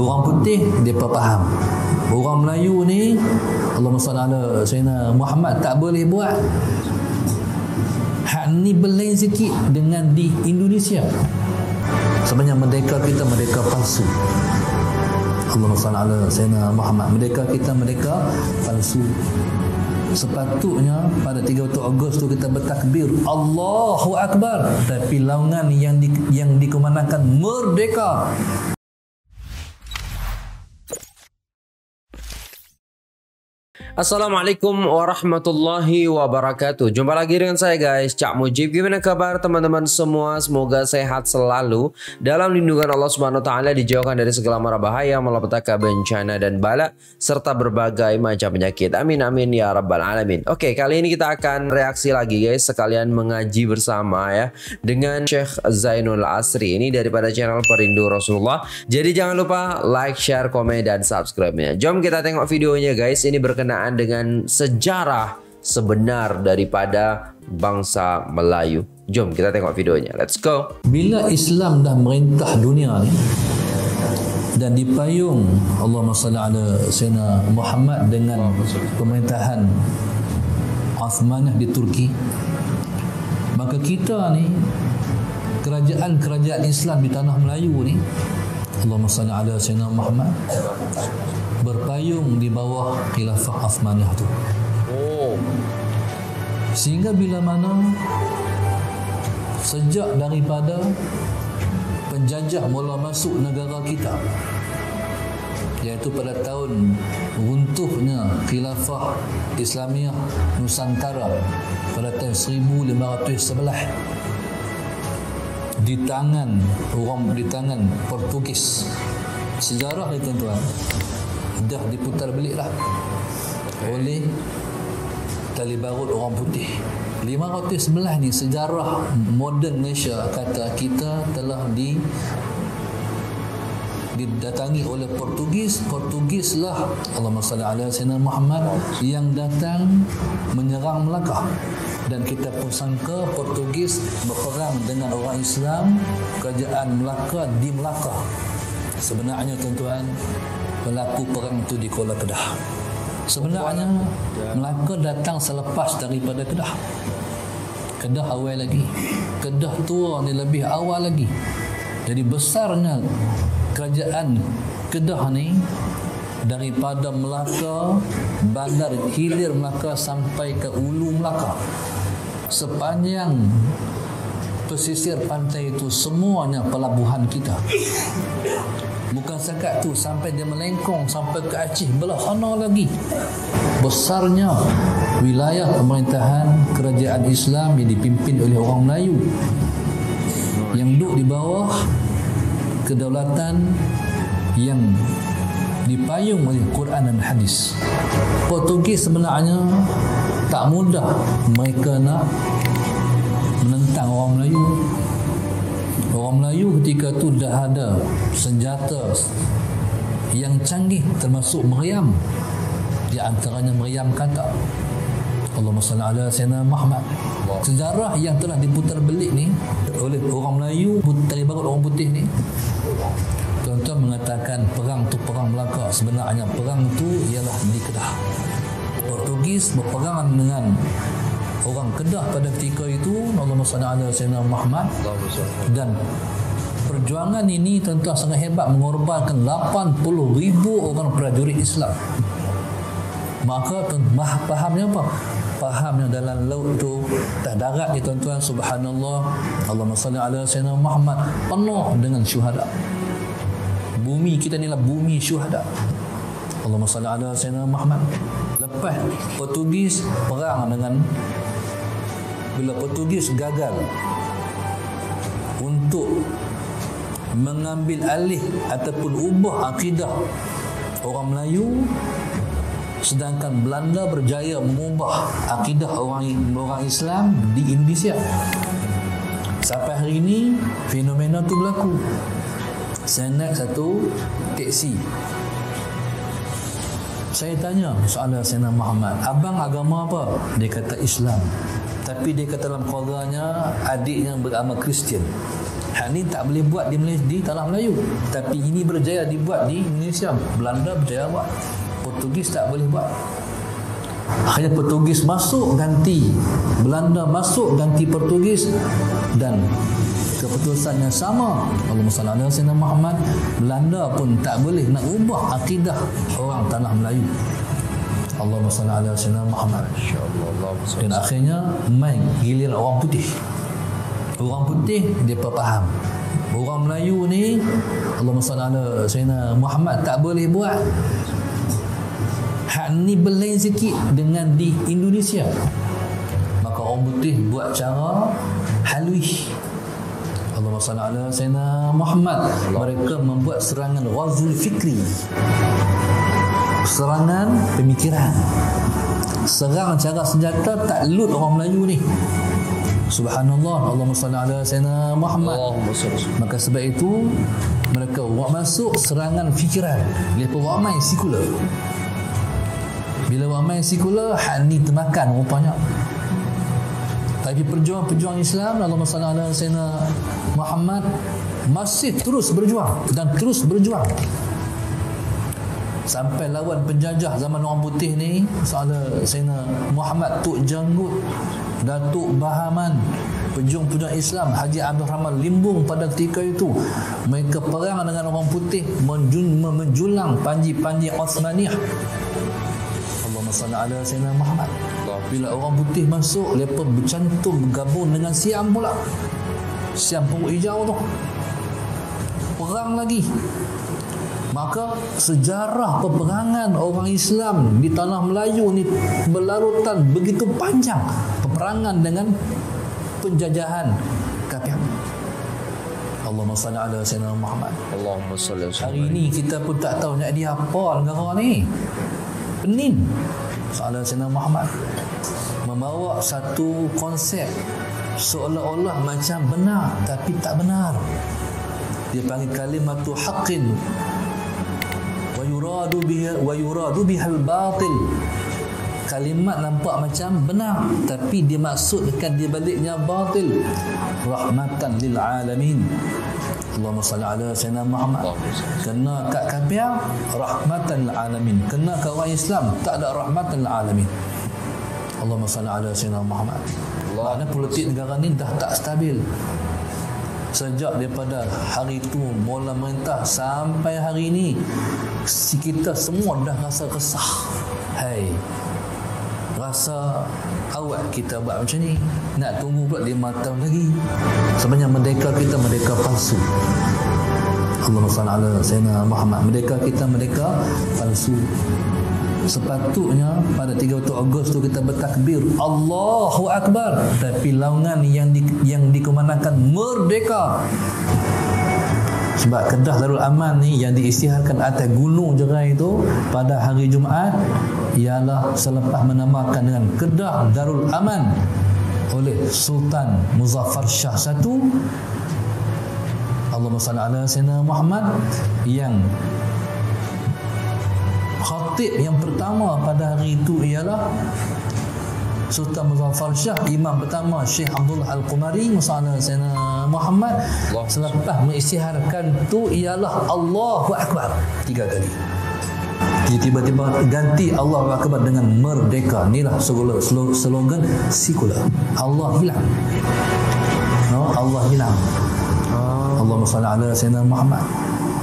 Orang putih mereka faham. Orang Melayu ni, Allahumma salli ala Sayyidina Muhammad, tak boleh buat. Hak ni belain sikit dengan di Indonesia. Sebenarnya merdeka kita merdeka palsu. Allahumma salli ala Sayyidina Muhammad. Merdeka kita merdeka palsu. Sepatutnya pada 30 Ogos tu kita bertakbir Allahu Akbar, tapi laungan yang dikumandangkan merdeka. Assalamualaikum warahmatullahi wabarakatuh. Jumpa lagi dengan saya guys, Cak Mujib. Gimana kabar teman-teman semua? Semoga sehat selalu dalam lindungan Allah Subhanahu wa taala, dijauhkan dari segala mara bahaya, malapetaka, bencana dan bala serta berbagai macam penyakit. Amin amin ya rabbal alamin. Oke, kali ini kita akan reaksi lagi guys, sekalian mengaji bersama ya dengan Syekh Zainul Asri ini daripada channel Perindu Rasulullah. Jadi jangan lupa like, share, komen dan subscribe-nya. Jom kita tengok videonya guys. Ini berkenaan dengan sejarah sebenar daripada bangsa Melayu. Jom kita tengok videonya. Let's go. Bila Islam dah merintah dunia ni dan dipayung Allahumma salli ala Sayyidina Muhammad dengan pemerintahan Osmani di Turki, maka kita ni kerajaan-kerajaan Islam di tanah Melayu ni Allahumma salli ala Sayyidina Muhammad berpayung di bawah khilafah Uthmanah tu. Oh. Sehingga bila mana sejak daripada penjajah mula masuk negara kita, iaitu pada tahun runtuhnya khilafah Islamiah Nusantara pada tahun 1511 di tangan Portugis. Sejarah ni tuan-tuan dah diputar beliklah oleh tali barut orang putih. 511 ni sejarah modern Malaysia, kata kita telah didatangi oleh Portugis. Portugislah Allahumma salli ala Sayyidina Muhammad yang datang menyerang Melaka, dan kita pun sangka Portugis berperang dengan orang Islam, kerajaan Melaka di Melaka. Sebenarnya tuan-tuan, berlaku perang itu di Kuala Kedah. Sebenarnya Melaka datang selepas daripada Kedah. Kedah awal lagi, Kedah tua ni lebih awal lagi. Jadi besarnya kerajaan Kedah ni daripada Melaka, bandar hilir Melaka sampai ke Ulu Melaka. Sepanjang pesisir pantai itu semuanya pelabuhan kita. Bukan setakat tu, sampai dia melengkung sampai ke Aceh belah sana lagi. Besarnya wilayah pemerintahan kerajaan Islam yang dipimpin oleh orang Melayu yang duduk di bawah kedaulatan yang dipayung oleh Quran dan hadis. Portugis sebenarnya tak mudah mereka nak menentang orang Melayu. Orang Melayu ketika tu dah ada senjata yang canggih, termasuk meriam. Di antaranya meriam katak. Allahumma salli ala Sayyidina Muhammad. Sejarah yang telah diputar belik ni oleh orang Melayu, tali barut orang putih ni. Tuan-tuan mengatakan perang tu perang Melaka. Sebenarnya perang tu ialah di Kedah. Portugis berperang dengan orang Kedah pada ketika itu, Allahumma salli ala Sayyidina Muhammad. Dan perjuangan ini tuan-tuan sangat hebat, mengorbankan 80,000 orang prajurit Islam. Maka tuan-tuan fahamnya apa? Fahamnya dalam laut tu, darat ni tuan-tuan, subhanallah, Allahumma salli ala Sayyidina Muhammad, penuh dengan syuhada. Bumi kita ni lah bumi syuhada. Allahumma salli ala Sayyidina Muhammad. Lepas Portugis perang dengan, bila Portugis gagal untuk mengambil alih ataupun ubah akidah orang Melayu, sedangkan Belanda berjaya mengubah akidah orang Islam di Indonesia. Sampai hari ini fenomena tu berlaku. Saya naik satu teksi, saya tanya soalan Sayyidina Muhammad, abang agama apa? Dia kata Islam. Tapi dia kata dalam keluarganya, adiknya beragama Kristian. Hal ini tak boleh buat di tanah Melayu. Tapi ini berjaya dibuat di Indonesia. Belanda berjaya buat, Portugis tak boleh buat. Akhirnya Portugis masuk ganti Belanda, masuk ganti Portugis. Dan keputusan yang sama, Allahumma salli Muhammad, Belanda pun tak boleh nak ubah akidah orang tanah Melayu. Allahumma salli Muhammad. Dan akhirnya main gilir orang putih. Orang putih mereka faham, orang Melayu ni Allahumma sallallahu sayyidina Muhammad tak boleh buat. Hak ni belain sikit dengan di Indonesia. Maka orang putih buat cara halus. Allahumma sallallahu sayyidina Muhammad, mereka membuat serangan ghazul fikri. Serangan pemikiran. Serang cara senjata, tak lut orang Melayu ni. Subhanallah, Allahumma salli ala sayyidina Muhammad. Maka sebab itu mereka masuk serangan fikiran. Mereka ramai sekular. Bila ramai sekular, hak ni termakan rupanya. Tapi perjuang-perjuang Islam, Allahumma salli ala sayyidina Muhammad, masih terus berjuang dan terus berjuang. Sampai lawan penjajah zaman orang putih ni, saudara Sayyidina Muhammad, Tok Janggut, Datuk Bahaman, pejuang-pejuang Islam, Haji Abdul Rahman Limbung pada ketika itu, mereka perang dengan orang putih, menjulang panji-panji Osmani. Allahumma salli ala Sayyidina Muhammad. Bila orang putih masuk, mereka bercantum bergabung dengan Siam pula. Siam perut hijau tu. Perang lagi. Maka sejarah peperangan orang Islam di tanah Melayu ni berlarutan begitu panjang. Peperangan dengan penjajahan kafir. Allahumma salli ala sayyidina Muhammad. Allahumma salli ala sayyidina. Hari ini kita pun tak tahu nak dia apa negara ni. Penin. Sallallahu sayyidina Muhammad membawa satu konsep seolah-olah macam benar tapi tak benar. Dia panggil kalimatu haqqin wa yuradu bihal batil. Kalimat nampak macam benar tapi dimaksudkan di baliknya batil. Rahmatan lil alamin. Allahumma salli ala sayyidina Muhammad. Kena kat kafir rahmatan lil alamin. Kena kat orang Islam tak ada rahmatan lil alamin. Allahumma salli ala sayyidina Muhammad. Maknanya politik negara ni dah tak stabil. Sejak daripada hari itu mula merintah sampai hari ini, kita semua dah rasa kesah. Hai, rasa awak kita buat macam ni, nak tunggu pula 5 tahun lagi. Sebenarnya merdeka kita merdeka palsu. Allahumma salli ala sayyidina Muhammad. Merdeka kita merdeka palsu. Sepatutnya pada 30 Ogos tu kita bertakbir Allahu Akbar, tapi laungan yang dikumandangkan merdeka. Sebab Kedah Darul Aman ni yang diisytiharkan atas gunung jerai itu pada hari Jumaat ialah selepas menamakan dengan Kedah Darul Aman oleh Sultan Muzaffar Shah I. Allahumma salli ala sayyidina Muhammad, yang khatib yang pertama pada hari itu ialah Sultan Muzaffar Shah. Imam pertama Syekh Abdul Al-Kumari, Maulana Hamid Muhammad. Selepas mengisytiharkan tu ialah Allahu Akbar 3 kali. Tiba-tiba ganti Allahu Akbar dengan merdeka. Inilah slogan sekular. Allah hilang. No, Allah hilang. Allahumma salli ala sayyidina Muhammad.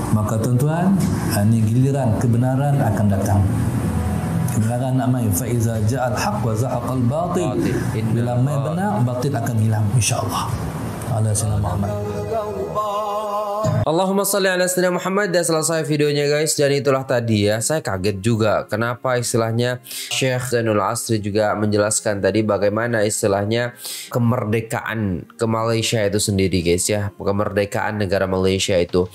Maka tuan-tuan, ini giliran kebenaran akan datang. Kebenaran nak main. Faiza ja'al haq wa zahaqal batil. Bila main benar, batil akan hilang, insya-Allah. Ala sayyidina Muhammad. Allahumma salli ala sayyidina Muhammad. Dan selesai videonya guys. Dan itulah tadi ya, saya kaget juga kenapa istilahnya Syekh Zainul Asri juga menjelaskan tadi bagaimana istilahnya kemerdekaan ke Malaysia itu sendiri guys ya. Kemerdekaan negara Malaysia itu,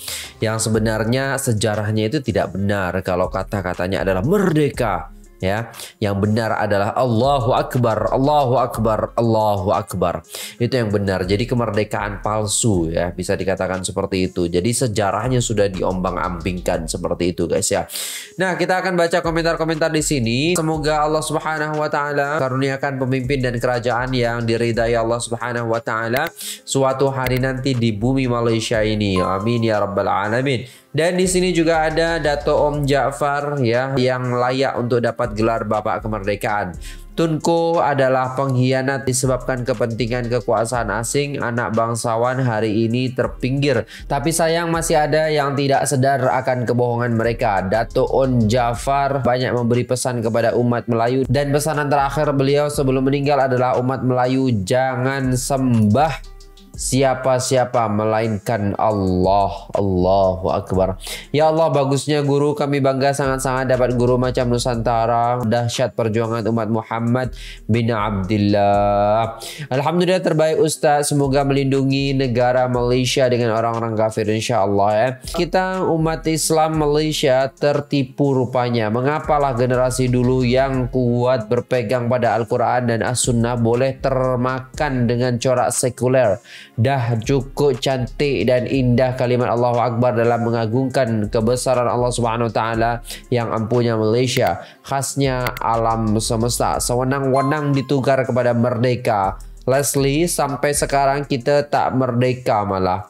yang sebenarnya sejarahnya itu tidak benar. Kalau kata-katanya adalah merdeka, ya. Yang benar adalah Allahu Akbar, Allahu Akbar, Allahu Akbar. Itu yang benar. Jadi kemerdekaan palsu ya, bisa dikatakan seperti itu. Jadi sejarahnya sudah diombang-ambingkan seperti itu guys ya. Nah, kita akan baca komentar-komentar di sini. Semoga Allah Subhanahu wa taala karuniakan pemimpin dan kerajaan yang diridai Allah Subhanahu wa taala suatu hari nanti di bumi Malaysia ini. Amin ya rabbal alamin. Dan di sini juga ada Dato' Onn Jaafar ya, yang layak untuk dapat gelar Bapak Kemerdekaan. Tunku adalah pengkhianat disebabkan kepentingan kekuasaan asing. Anak bangsawan hari ini terpinggir, tapi sayang masih ada yang tidak sedar akan kebohongan mereka. Dato' Onn Jaafar banyak memberi pesan kepada umat Melayu, dan pesanan terakhir beliau sebelum meninggal adalah umat Melayu jangan sembah siapa-siapa melainkan Allah. Allahu Akbar. Ya Allah, bagusnya guru. Kami bangga sangat-sangat dapat guru macam Nusantara. Dahsyat perjuangan umat Muhammad bin Abdillah. Alhamdulillah, terbaik Ustaz. Semoga melindungi negara Malaysia dengan orang-orang kafir insya Allah ya. Kita umat Islam Malaysia tertipu rupanya. Mengapalah generasi dulu yang kuat berpegang pada Al-Quran dan As-Sunnah boleh termakan dengan corak sekuler. Dah cukup cantik dan indah kalimat Allahu Akbar dalam mengagungkan kebesaran Allah Subhanahu wa taala yang ampunya Malaysia, khasnya alam semesta, sewenang-wenang ditukar kepada merdeka. Leslie, sampai sekarang kita tak merdeka malah.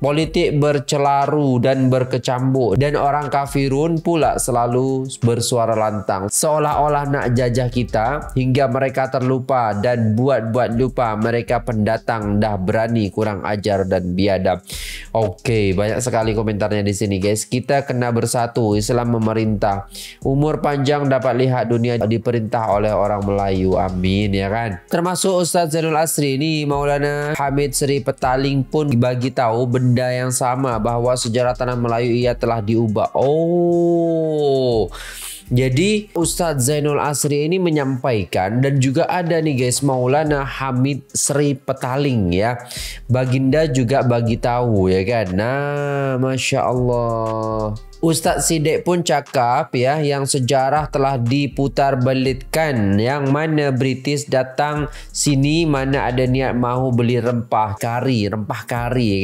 Politik bercelaru dan berkecambuk, dan orang kafirun pula selalu bersuara lantang seolah-olah nak jajah kita, hingga mereka terlupa dan buat-buat lupa mereka pendatang dah berani kurang ajar dan biadab. Oke, banyak sekali komentarnya di sini guys. Kita kena bersatu. Islam memerintah. Umur panjang dapat lihat dunia diperintah oleh orang Melayu. Amin ya kan. Termasuk Ustaz Zainul Asri ini, Maulana Hamid Sri Petaling pun bagi tahu benda yang sama, bahwa sejarah tanah Melayu ia telah diubah. Oh, jadi Ustadz Zainul Asri ini menyampaikan, dan juga ada nih guys, Maulana Hamid Sri Petaling ya. Baginda juga bagi tahu ya kan. Nah, Masya Allah. Ustadz Sidek pun cakap ya, yang sejarah telah diputar belitkan, yang mana British datang sini mana ada niat mahu beli rempah kari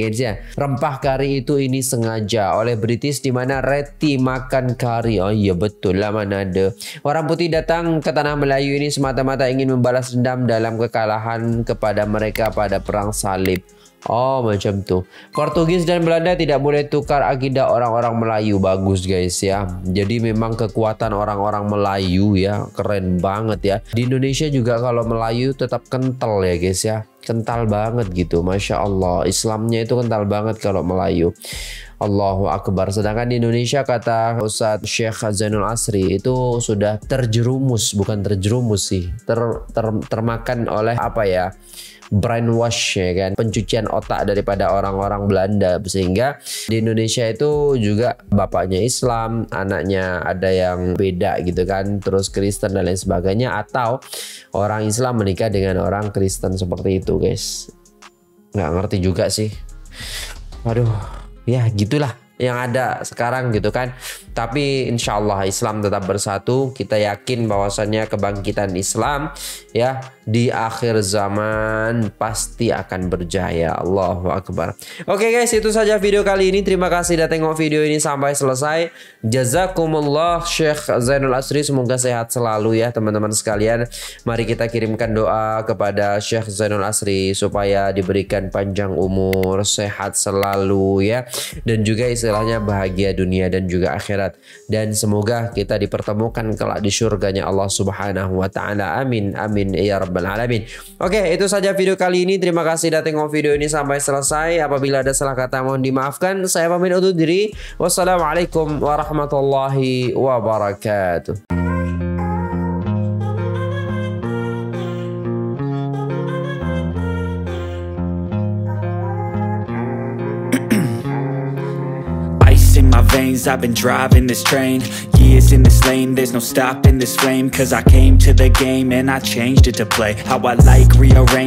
guys ya. Rempah kari itu ini sengaja oleh British, di mana reti makan kari. Oh iya betul lah, mana ada. Orang putih datang ke tanah Melayu ini semata-mata ingin membalas dendam dalam kekalahan kepada mereka pada perang salib. Oh, macam tu. Portugis dan Belanda tidak boleh tukar akidah orang-orang Melayu. Bagus guys ya. Jadi memang kekuatan orang-orang Melayu ya, keren banget ya. Di Indonesia juga kalau Melayu tetap kental ya guys ya, kental banget gitu. Masya Allah, Islamnya itu kental banget kalau Melayu. Allahu Akbar. Sedangkan di Indonesia kata Ustadz Syekh Zainul Asri itu sudah terjerumus, bukan terjerumus sih, termakan oleh apa ya, brainwash ya kan, pencucian otak daripada orang-orang Belanda, sehingga di Indonesia itu juga bapaknya Islam, anaknya ada yang beda gitu kan, terus Kristen dan lain sebagainya, atau orang Islam menikah dengan orang Kristen seperti itu guys. Nggak ngerti juga sih, aduh ya, gitulah yang ada sekarang gitu kan. Tapi insya Allah Islam tetap bersatu. Kita yakin bahwasannya kebangkitan Islam ya di akhir zaman pasti akan berjaya. Allahu Akbar. Oke guys, itu saja video kali ini. Terima kasih sudah tengok video ini sampai selesai. Jazakumullah Syekh Zainul Asri. Semoga sehat selalu ya teman-teman sekalian. Mari kita kirimkan doa kepada Syekh Zainul Asri supaya diberikan panjang umur, sehat selalu ya, dan juga istilahnya bahagia dunia dan juga akhirat, dan semoga kita dipertemukan kelak di surganya Allah Subhanahu wa taala. Amin amin ya rabbal alamin. Oke, itu saja video kali ini. Terima kasih sudah tengok video ini sampai selesai. Apabila ada salah kata mohon dimaafkan. Saya pamit undur diri. Wassalamualaikum warahmatullahi wabarakatuh. I've been driving this train, years in this lane, there's no stopping this flame, cause I came to the game and I changed it to play how I like, rearrange.